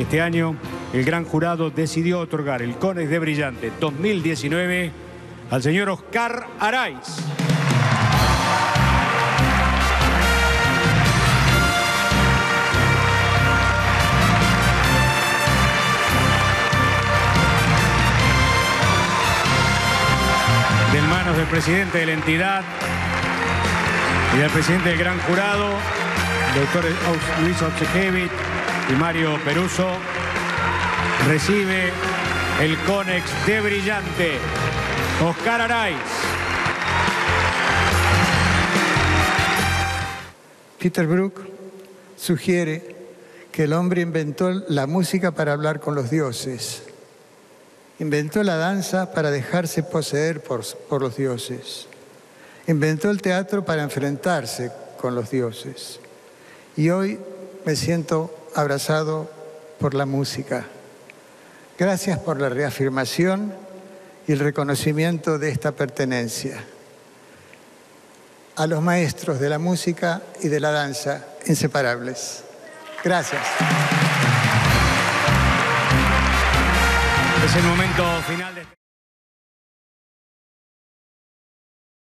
Este año el gran jurado decidió otorgar el Conex de Brillante 2019 al señor Oscar Araiz. En manos del presidente de la entidad y del presidente del gran jurado, doctores Luis Ochechevich y Mario Peruso, recibe el Conex de Brillante Oscar Araiz. Peter Brook sugiere que el hombre inventó la música para hablar con los dioses. Inventó la danza para dejarse poseer por los dioses. Inventó el teatro para enfrentarse con los dioses. Y hoy me siento abrazado por la música. Gracias por la reafirmación y el reconocimiento de esta pertenencia. A los maestros de la música y de la danza, inseparables. Gracias. Es el momento final de...